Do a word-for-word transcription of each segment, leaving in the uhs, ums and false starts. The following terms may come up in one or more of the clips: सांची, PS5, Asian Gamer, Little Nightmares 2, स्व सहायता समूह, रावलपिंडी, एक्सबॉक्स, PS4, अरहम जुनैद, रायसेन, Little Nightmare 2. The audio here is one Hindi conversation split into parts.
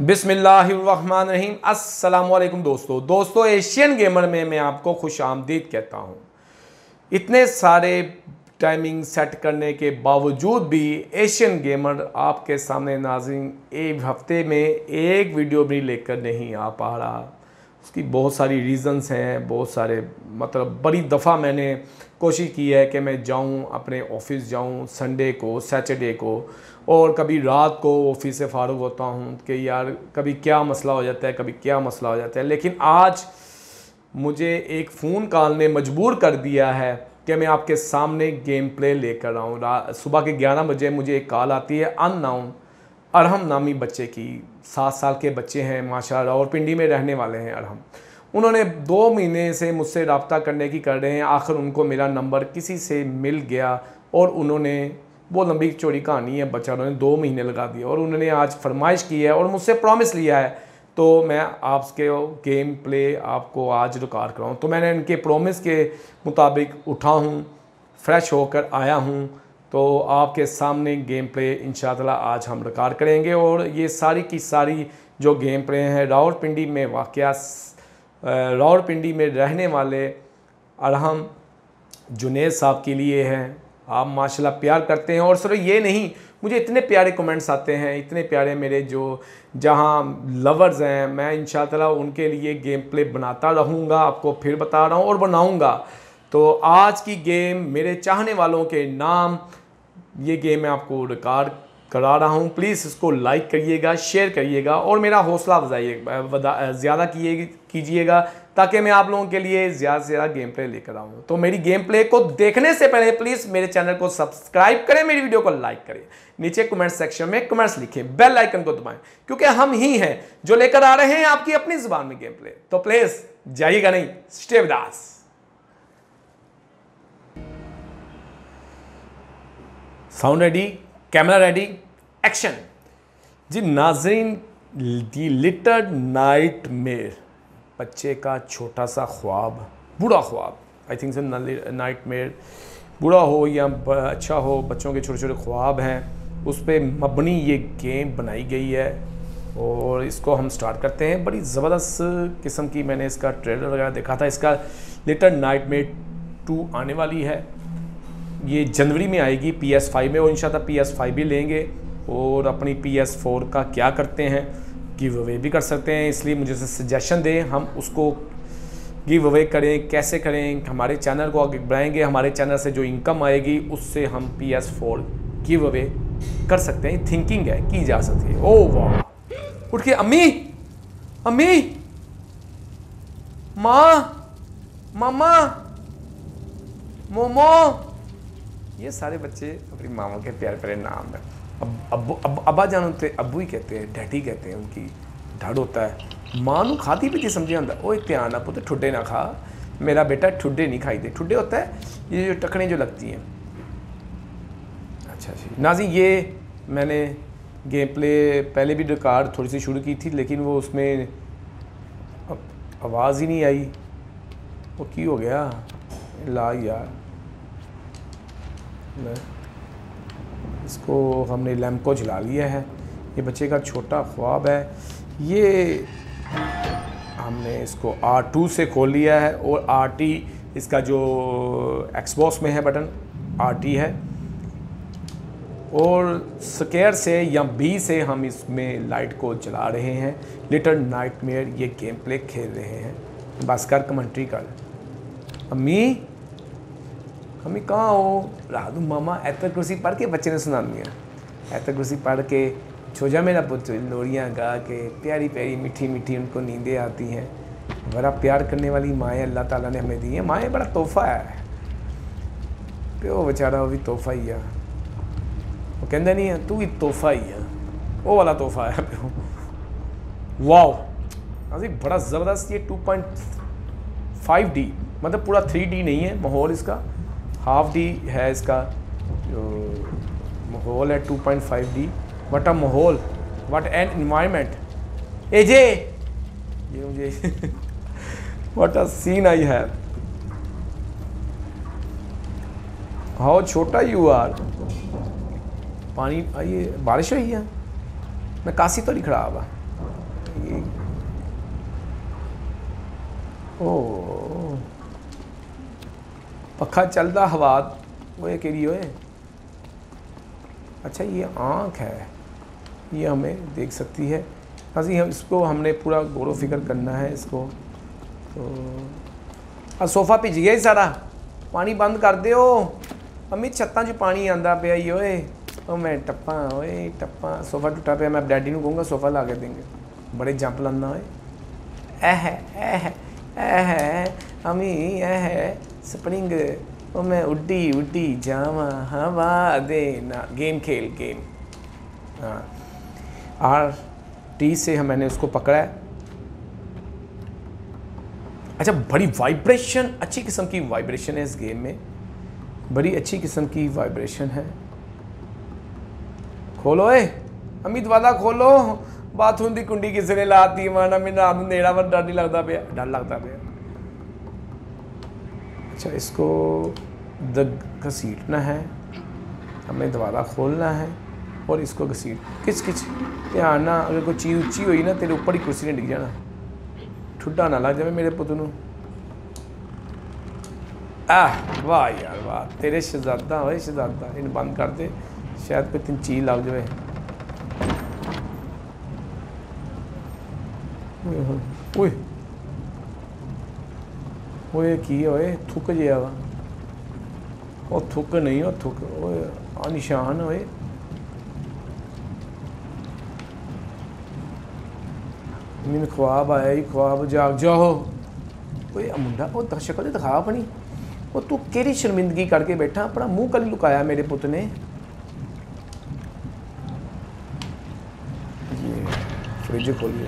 बिस्मिल्लाहिर्रहमानिर्रहीम। अस्सलामुअलैकुम दोस्तों दोस्तों एशियन गेमर में मैं आपको खुश आमदीद कहता हूँ। इतने सारे टाइमिंग सेट करने के बावजूद भी एशियन गेमर आपके सामने नाज़रीन एक हफ्ते में एक वीडियो भी लेकर नहीं आ पा रहा। उसकी बहुत सारी रीज़न्स हैं, बहुत सारे मतलब बड़ी दफ़ा मैंने कोशिश की है कि मैं जाऊं अपने ऑफिस जाऊं संडे को, सैटरडे को, और कभी रात को ऑफिस से फ़ारुग होता हूं कि यार कभी क्या मसला हो जाता है, कभी क्या मसला हो जाता है। लेकिन आज मुझे एक फ़ोन कॉल ने मजबूर कर दिया है कि मैं आपके सामने गेम प्ले लेकर आऊँ। सुबह के ग्यारह बजे मुझे एक कॉल आती है अननोन अरहम नामी बच्चे की। सात साल के बच्चे हैं माशाअल्लाह और पिंडी में रहने वाले हैं अरहम। उन्होंने दो महीने से मुझसे रब्ता करने की कर रहे हैं, आखिर उनको मेरा नंबर किसी से मिल गया और उन्होंने वो लंबी चौड़ी कहानी है बच्चा, उन्होंने दो महीने लगा दिए और उन्होंने आज फरमाइश की है और मुझसे प्रॉमिस लिया है तो मैं आपके गेम प्ले आपको आज रिकॉर्ड कराऊँ। तो मैंने इनके प्रोमिस के मुताबिक उठा हूँ, फ्रेश होकर आया हूँ, तो आपके सामने गेम प्ले इंशाअल्लाह आज हम रिकॉर्ड करेंगे। और ये सारी की सारी जो गेम प्ले हैं रावलपिंडी में वाक़या रावलपिंडी में रहने वाले अरहम जुनैद साहब के लिए हैं। आप माशाल्लाह प्यार करते हैं और सिर्फ ये नहीं, मुझे इतने प्यारे कमेंट्स आते हैं, इतने प्यारे मेरे जो जहां लवर्स हैं। मैं इंशाअल्लाह उनके लिए गेम प्ले बनाता रहूँगा, आपको फिर बता रहा हूँ और बनाऊँगा। तो आज की गेम मेरे चाहने वालों के नाम ये गेम मैं आपको रिकॉर्ड करा रहा हूँ। प्लीज़ इसको लाइक करिएगा, शेयर करिएगा और मेरा हौसला अफजाइएगा, ज़्यादा कीजिएगा ताकि मैं आप लोगों के लिए ज़्यादा से ज़्यादा गेम प्ले लेकर आऊँ। तो मेरी गेम प्ले को देखने से पहले प्लीज़ मेरे चैनल को सब्सक्राइब करें, मेरी वीडियो को लाइक करें, नीचे कमेंट सेक्शन में कमेंट्स लिखें, बेल आइकन को दबाएँ, क्योंकि हम ही हैं जो लेकर आ रहे हैं आपकी अपनी ज़ुबान में गेम प्ले। तो प्लीज़ जाइएगा नहीं, stay with us. Sound ready, camera ready, action. जी नाज़रीन, दी लिटल नाइटमेयर बच्चे का छोटा सा ख्वाब, बुरा ख्वाब, आई थिंक सो नाइटमेयर बुरा हो या अच्छा हो, बच्चों के छोटे छोटे ख्वाब हैं, उस पर मबनी ये गेम बनाई गई है और इसको हम स्टार्ट करते हैं। बड़ी ज़बरदस्त किस्म की मैंने इसका ट्रेलर वगैरह देखा था। इसका लिटल नाइटमेयर टू आने वाली है, ये जनवरी में आएगी पी एस फाइव में और इंशाल्लाह पी एस फाइव भी लेंगे और अपनी पी एस फोर का क्या करते हैं, गिव अवे भी कर सकते हैं। इसलिए मुझे सजेशन दें हम उसको गिव अवे करें, कैसे करें, हमारे चैनल को आगे बढ़ाएंगे, हमारे चैनल से जो इनकम आएगी उससे हम P S four giveaway कर सकते हैं। थिंकिंग है की जा सकती है। ओ वाह, उठ के अम्मी अम्मी माँ मामा मोमो, ये सारे बच्चे अपनी मामा के प्यारे प्यारे नाम है। अब अबू अब अब्बा जान होते अबू ही कहते हैं, डैडी कहते हैं, उनकी डड़ होता है। माँ को खाती पीती समझे होता है, ओ ध्यान ना पुत्र ठुड्डे ना खा, मेरा बेटा ठुड्डे नहीं खाई दे। ठुड्डे होता है ये जो टकने जो लगती हैं। अच्छा जी नाजी, ये मैंने गेम प्ले पहले भी रिकॉर्ड थोड़ी सी शुरू की थी लेकिन वो उसमें आवाज़ ही नहीं आई। वो की हो गया ला यार, इसको हमने लैम्प को जला लिया है। ये बच्चे का छोटा ख्वाब है, ये हमने इसको आर टू से खोल लिया है और आर टी इसका जो एक्सबॉक्स में है बटन आर टी है और स्केयर से या बी से हम इसमें लाइट को जला रहे हैं। लिटल नाइटमेयर ये गेम प्ले खेल रहे हैं। बस कर कमेंट्री कर अम्मी, अम्मी कहाँ हो? राधू मामा ऐतल कुर्सी पढ़ के बच्चे ने सुना दिया। ऐतल कुर्सी पढ़ के छोजा मेरा पुत्र लोरियाँ गा के प्यारी प्यारी मीठी मीठी उनको नींदें आती हैं। बड़ा प्यार करने वाली माएँ अल्लाह ताला ने हमें दी हैं। माएँ बड़ा तोहफा है, प्यो बेचारा वो भी तोहफा ही है। वो कहता नहीं है तू भी तोहफा ही है, वो वाला तोहफा है प्यो। वाह, अभी बड़ा ज़बरदस्त ये टू पॉइंट फाइव डी मतलब पूरा थ्री डी नहीं है माहौल, इसका हाफ डी है, इसका जो माहौल है two point five D. What a माहौल, वट एन इन्वायरमेंट। ए जे ये मुझे वट अ सीन आई है, हाउ छोटा यू आर। पानी आई, बारिश हुई है, मैं काशी तो नहीं खड़ा हुआ। ओ पखा चलता हवा वो केड़ी होए। अच्छा ये आँख है, ये हमें देख सकती है। अभी हम इसको हमने पूरा गौर फिक्र करना है इसको। तो सोफा भिज गया ही सारा, पानी बंद कर दे अम्मी, छत्तां च पानी आंदा पे ही ओए। ओ मैं टप्पा ओए टप्पा, सोफा टुटा पे। मैं डैडी नूं कहूँगा सोफा ला के देंगे। बड़े जंप लाना ओए, ऐ है ऐ है ऐ है अम्मी ऐ है स्प्रिंग। ओ मैं उड्डी उड्डी जावा हवा देना। गेम खेल गेम। हाँ आर टी से हम मैंने उसको पकड़ा है। अच्छा बड़ी वाइब्रेशन, अच्छी किस्म की वाइब्रेशन है इस गेम में, बड़ी अच्छी किस्म की वाइब्रेशन है। खोलो ए अमित वाला खोलो, बाथरूम की कुंडी किसी ने लाती माना। मैं नाम नेड़ा पर डर नहीं लगता पे, डर लगता पे। अच्छा इसको दग घसीटना है, हमें दोबारा खोलना है और इसको घसीट किच किच ध्यान ना। अगर कोई चीज़ उची हुई ना तेरे ऊपर ही कुर्सी ने डिग जाना, ठुड्डा ना लग जाए मेरे पुत नूं। आह वाह यार वाह तेरे शहजादा होए शहजादा। इन बंद कर दे, शायद कोई तीन चीज लग जाए। ओए ओए की ओए थुक जिया वा। ओ थुक नहीं, ओ थुक ओए आ निशान होए। मैंने ख्वाब आया ही ख्वाब, जाग जाओ। कोई मुंडा वो शक्ल दिखा अपनी, वो तू केरी शर्मिंदगी करके बैठा, अपना मुंह कल लुकाया मेरे पुत ने। ये फ्रिज खोलिए,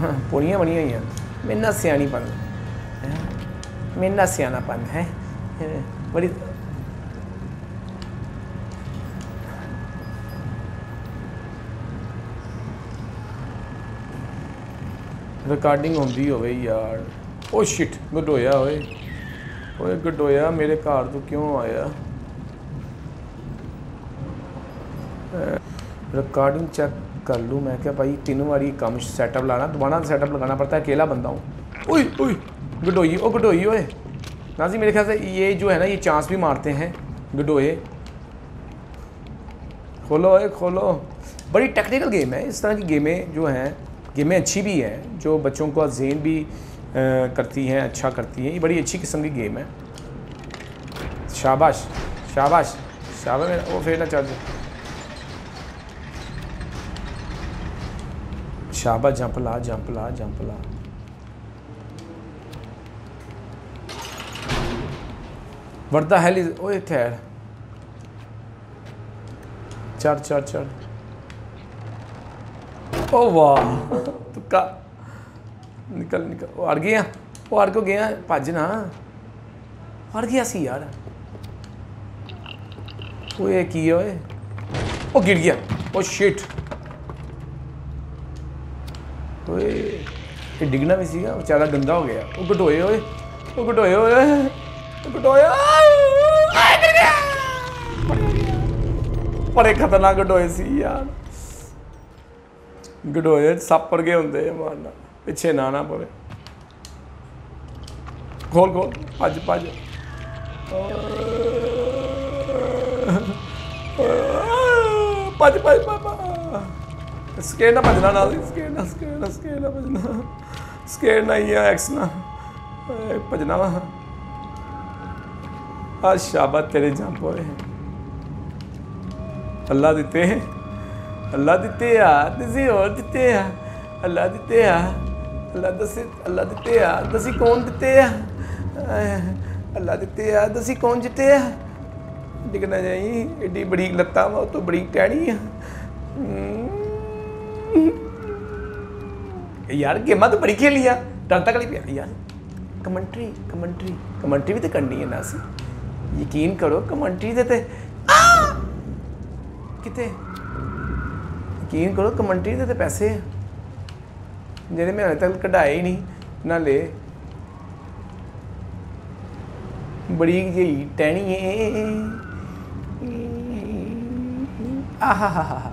हाँ पोड़ियाँ बनी हुई हैं। मेरा सियानीपन मेरा सियानापन है बड़ी। रिकॉर्डिंग होंदी होवे यार। ओ शिट गडोया ओए ओए गडोया मेरे घर तो क्यों आया। रिकॉर्डिंग चेक कर लूँ मैं क्या भाई। तीन बारी कम सेटअप लाना, दोबारा सेटअप लगाना पड़ता है। अकेला बंदा हूँ। ओए ओए गडोई ओ गडोई ओए ना जी। मेरे ख्याल से ये जो है ना ये चांस भी मारते हैं गडोए। खोलो ओए खोलो। बड़ी टेक्निकल गेम है। इस तरह की गेमें जो हैं गेमें अच्छी भी हैं, जो बच्चों को जेन भी आ, करती हैं, अच्छा करती हैं। ये बड़ी अच्छी किस्म की गेम है। शाबाश शाबाश शाबाश। मेरा वो फेर ना चार्ज। शाबाश जंप ला जंप ला जंप ला। What the hell is. ओए ठहर चढ़ चढ़ चढ़। ओ वाह तुक्का निकल निकल। वो अड़ गया वो अड़ को गया भज ना अड़ गया सी यार। ओए की ओए ओ गिर गया। ओ शिट ओए ये डिगना भी सीगा बेचारा, गंदा हो गया। वो घटोए ओए वो घटोए ओए घटोया बड़े खतरनाक घटोए सी यार। गडोए सप पर गए होंगे मारना, पिछे ना ना पवे। खोल खोल भज भज। भज भज भज। स्केट ना भजना ना, स्केट ना स्केट ना स्केट ना भजना, स्केट ना ही एक्स ना भजना वा। आ शाबाश तेरे जंप होए। अल्लाह दिते अल्लाह दिते आ, तुसी होर दिते आ, अल्लाह दिते आ, अल्लाह दसी अल्लाह दिते आ, दसी कौन दिते आ, अल्लाह दिते आ, दसी कौन जिते आ। डिगना जाई एडी बड़ी लत्ता वा तो बड़ी टैनी आ यार। गेमां तो बड़ी खेली आ, डरता कली पिया यार। कमेंट्री कमेंट्री कमेंट्री भी तो करनी है ना। असी यकीन करो कमेंट्री दे ते किते यकीन करो कमेंट्री दे ते पैसे जेह्ड़े मैं हले तक कढाए ही नहीं ना। ले बड़ी जी टैनी है। आहा हा हा हा।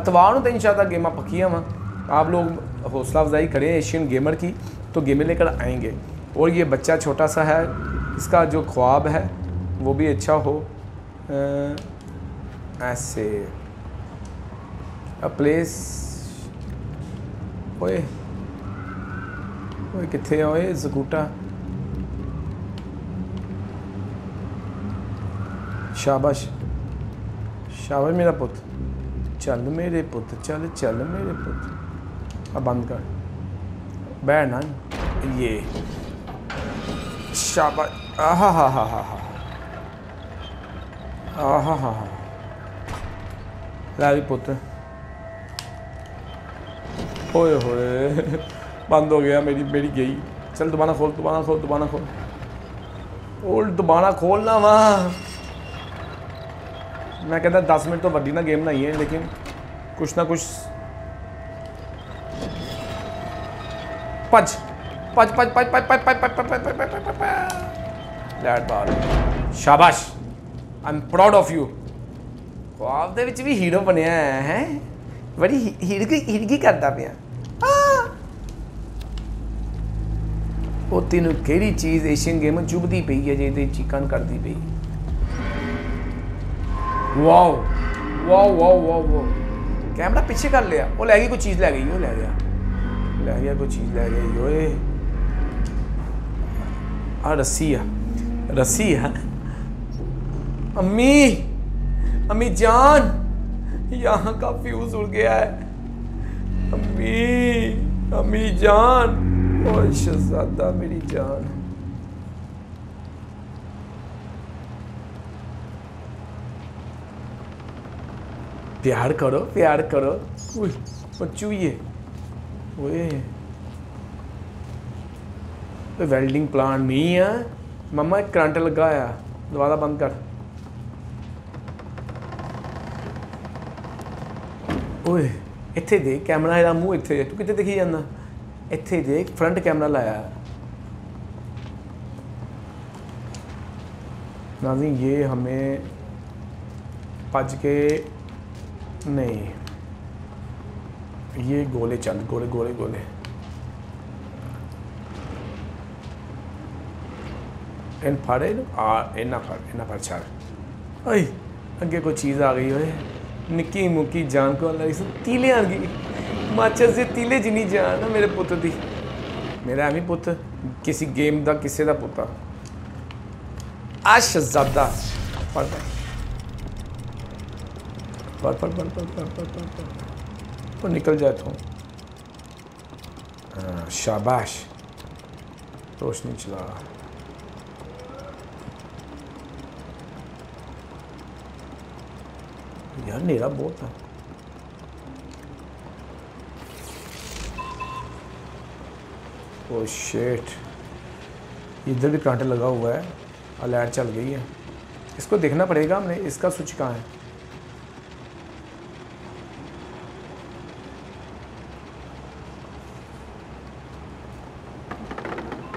अतवार तो इंशाल्लाह गेम पक्की वा। आप लोग हौसला अफजाई करें एशियन गेमर की, तो गेमें लेकर आएंगे। और ये बच्चा छोटा सा है, इसका जो ख्वाब है वो भी अच्छा हो। ऐसे अ प्लेस, ओए ओए किथे ओए जकूटा, शाबाश शाबाश मेरा पुत, चल मेरे पुत, चल चल मेरे पुत। अब बंद कर, बैठ ना, ये शाबाश, आहा हा हा हा हा आहा हा हा। लावी पुत्र, ओए होए बंद हो गया, मेरी मेरी गई। चल दुबारा खोल, दुबारा खोल, दुबारा खोल, और दुबारा खोलना वहाँ। मैं कहता दस मिनट तो वड्डी ना गेम ना ही है, लेकिन कुछ ना कुछ पच पच पच पच पच पच पच पच लैट बार। शाबाश, I am proud of you. ख्वाब दे विच भी हीरो बनया है, बड़ी हिड़की हिड़की करता पे। वो तेनों केड़ी चीज़ एशियन गेमर चुभती पई है जे ते चिकन करती पई। Wow wow wow wow, camera पीछे कर लिया। वो लै गई कोई चीज़, लै गई वो, लै गया लै गया कोई चीज़, लै गई। ओए आ रस्सी है, रस्सी है। अम्मी अम्मी जान, यहाँ का फ्यूज उड़ गया है। अम्मी अम्मी जान, और शहजादा मेरी जान। प्यार करो प्यार करो। बच्चू ये ओए तो वेल्डिंग प्लांट नहीं है मम्मा, एक करंट लगा आया। दोबारा बंद कर। ओए इत्थे देख, कैमरा है मूँह इत्थे, तू कितने देखी जाना। इत्थे देख, फ्रंट कैमरा लाया। नाज़रीन ये हमें पज के नहीं, ये गोले चल, गोले गोले गोले। इन फाड़े आ इना फाड़ इना फाड़ छाड़। ओए अगे कोई चीज़ आ गई। ओए निक्की मुक्की जान को अल्लाह इस तीले आ गई, माचा से तीले जिनी जान मेरे पुत दी। मेरा एवं पुत किसी गेम का किसी का पुता। आ शहजादा पढ़ पढ़ पढ़ पढ़ पढ़ पढ़ पढ़ पढ़ पढ़ और निकल जाए तो। शाबाश, रोशनी चला। यार अंधेरा बहुत है। ओह शिट, इधर भी कांटा लगा हुआ है और लाइट चल गई है। इसको देखना पड़ेगा हमने, इसका स्विच कहाँ है।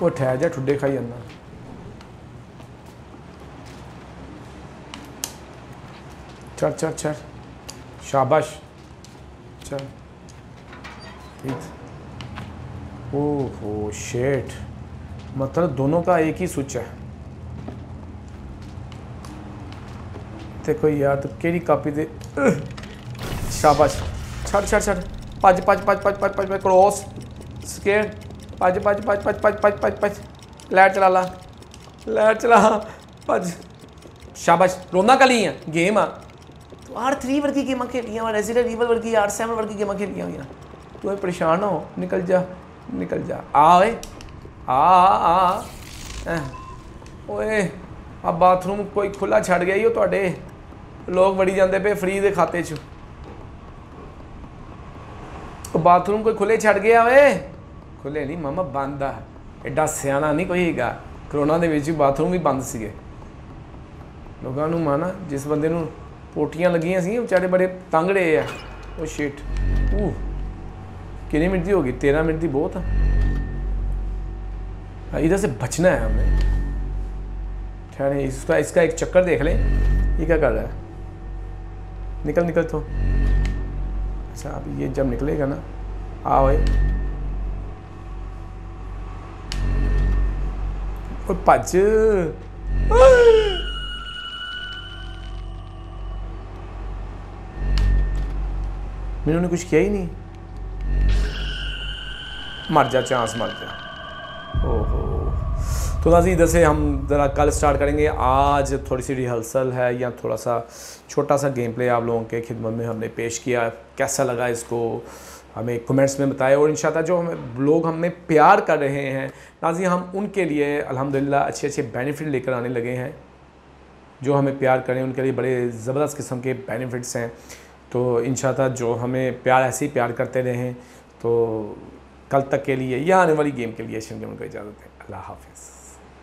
वो ठहर जा, ठुड्डे खाई अंदर। चल चल चल, शाबाश चल। ठीक, ओहो शेट, मतलब दोनों का एक ही स्विच है। ते कोई यार तो केड़ी कापी दे। शाबाश, छड़ छड़ छड़, पाँच पाँच पाँच पाँच पाँच पाँच क्रॉस स्केयर, पाँच पाँच पाँच पाँच पाँच पाँच पाँच पाँच लाइट चला ला, लाइट चला पाँच। शाबाश, रोना कली है गेम आ। आर थ्री वर्गी गेम खेलियाँ, रेजिडेंट ईवल वर्गी, आर सैवन वर्गी गेम खेलियाँ हुई। तू परेशान हो, निकल जा निकल जा। आए आ आ आ ओए आ बाथरूम कोई खुला छड़ गया ही। थोड़े लोग बड़ी जाते पे फ्री दे खाते च। तो बाथरूम कोई खुले छड़ गया। ओए खुले नहीं मामा, बंद आ। एडा सियाना नहीं कोई हैगा, करोना के बाथरूम भी बंद से। लोगों को माना, जिस बंदे नूं पोटियां लगियां सी बेचारे बड़े तंग रहे हैं। वो शिट, ओ कितनी मिनट की होगी, तेरह मिनट की बहुत है। इधर से बचना है हमें। ठहरे, इसका इसका एक चक्कर देख लें, ये क्या कर रहा है। निकल निकल तो। अच्छा आप ये जब निकलेगा ना, आओ ओए भज। मैंने उन्हें कुछ किया ही नहीं। मर जा चांस मर जा। ओहो। तो नाज़रीन इधर से हम ज़रा कल स्टार्ट करेंगे। आज थोड़ी सी रिहर्सल है या थोड़ा सा छोटा सा गेम प्ले आप लोगों के खिदमत में हमने पेश किया। कैसा लगा इसको हमें कमेंट्स में बताएं। और इंशाल्लाह जो हमें लोग हमें प्यार कर रहे हैं नाज़रीन हम उनके लिए अल्हम्दुलिल्लाह अच्छे अच्छे बेनिफिट लेकर आने लगे हैं। जो हमें प्यार करें उनके लिए बड़े ज़बरदस्त किस्म के बेनिफिट्स हैं। तो इंशाल्लाह जो हमें प्यार ऐसे ही प्यार करते रहें। तो कल तक के लिए या आने वाली गेम के लिए एशियन गेमर को इजाज़त है। अल्लाह हाफ़िज़।